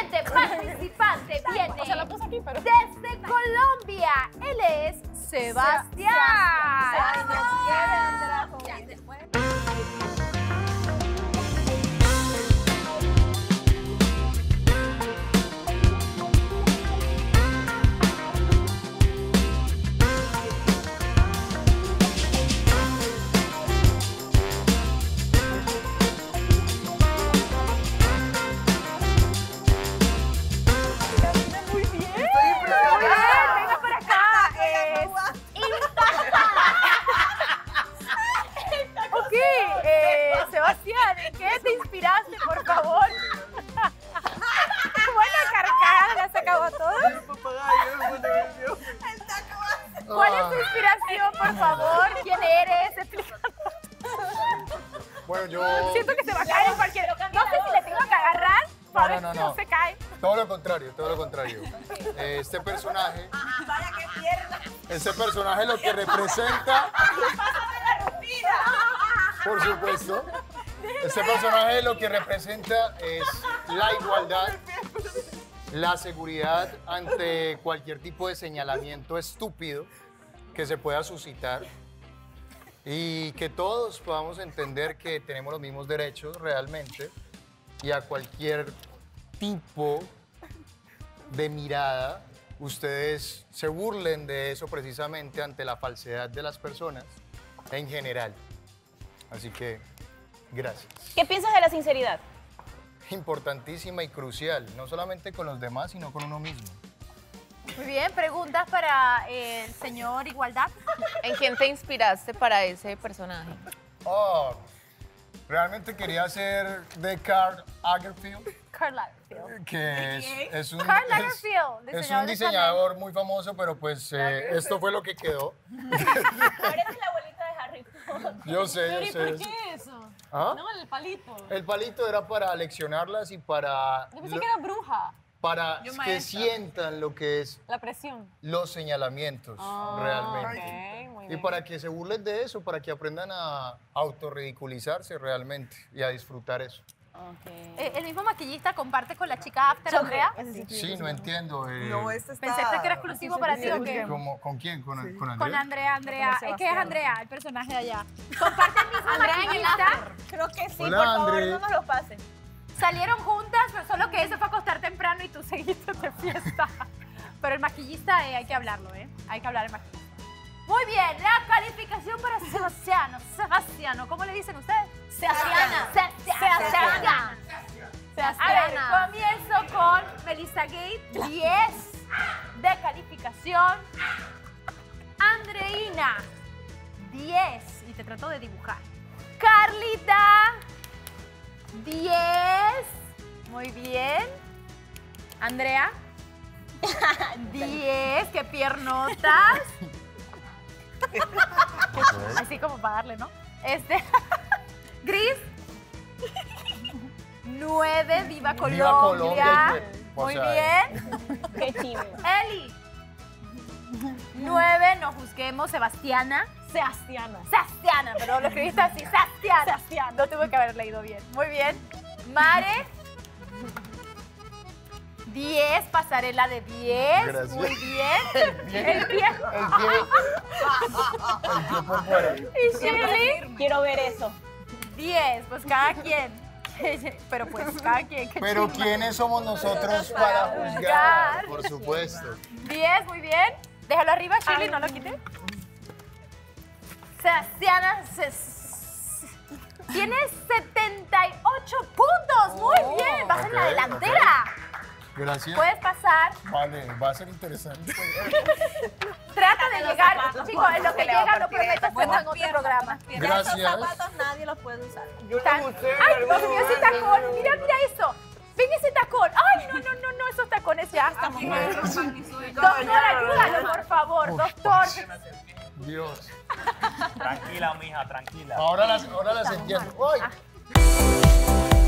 siguiente participante viene desde Colombia. Él es Sebastián. Este personaje, ese personaje lo que representa, por supuesto, este personaje lo que representa es la igualdad, la seguridad ante cualquier tipo de señalamiento estúpido que se pueda suscitar y que todos podamos entender que tenemos los mismos derechos realmente y a cualquier tipo de mirada, ustedes se burlen de eso precisamente ante la falsedad de las personas en general. Así que, gracias. ¿Qué piensas de la sinceridad? Importantísima y crucial, no solamente con los demás, sino con uno mismo. Muy bien, preguntas para el señor Igualdad. ¿En quién te inspiraste para ese personaje? Oh, realmente quería ser de Karl Lagerfeld. Karl Lagerfeld. Que es un diseñador muy famoso, pero pues esto fue lo que quedó. Ahora es la abuelita de Harry Potter. Yo sé. ¿Por qué eso? ¿Ah? No, el palito. El palito era para leccionarlas y para... Yo pensé que era bruja. Para que sientan lo que es... La presión. Los señalamientos, realmente. Okay, muy bien. Y para que se burlen de eso, para que aprendan a autorridiculizarse realmente y a disfrutar eso. Okay. ¿El mismo maquillista comparte con la chica After, Andrea? Sí, no entiendo. No, está... ¿Pensaste que era exclusivo para ti o qué? ¿Con quién? ¿Con Andrea? Con Andrea, Es que es Andrea, el personaje de allá. ¿Comparte el mismo maquillista? Creo que sí, por favor, no nos lo pasen. Salieron juntas, pero solo que eso fue a acostar temprano y tú seguiste de fiesta. Pero el maquillista hay que hablarlo, ¿eh? Hay que hablar el maquillista. Muy bien, la calificación para Sebastiano. Sebastiano, ¿cómo le dicen ustedes? Sebastiana. A ver, comienzo con Melissa Gate, 10 de calificación. Andreina, 10. Y te trato de dibujar. Carlita, 10. Muy bien. Andrea, 10. ¡Qué piernotas! Así como para darle, ¿no? Gris, 9, viva Colombia. Viva Colombia. Muy bien. Qué chido. Eli, 9, no juzguemos. Sebastiana, pero lo escribiste así, Sebastiana. No tuve que haber leído bien. Muy bien. Mare, 10, pasarela de 10. Gracias. Muy bien. El pie. Y Shirley, quiero ver eso. 10, pues cada quien. Pero pues cada quien. Pero chima. ¿Quiénes somos nosotros para juzgar? Por supuesto. 10, muy bien. Déjalo arriba, Shirley, no lo quite. Sebastiana tiene 78 puntos. Muy bien, vas en la delantera. Gracias. Puedes pasar. Vale, va a ser interesante. Trata de llegar, chicos, en lo que llega no prometo que en otro programa. Gracias. Esos zapatos nadie los puede usar. Ay, Dios mío, ese tacón. Mira eso. Ven ese tacón. Ay, no, esos tacones ya estamos muertos. Doctor, ayúdalo, por favor, doctor. Dios. Tranquila, mija, tranquila. Ahora las entiendo. ¡Ay!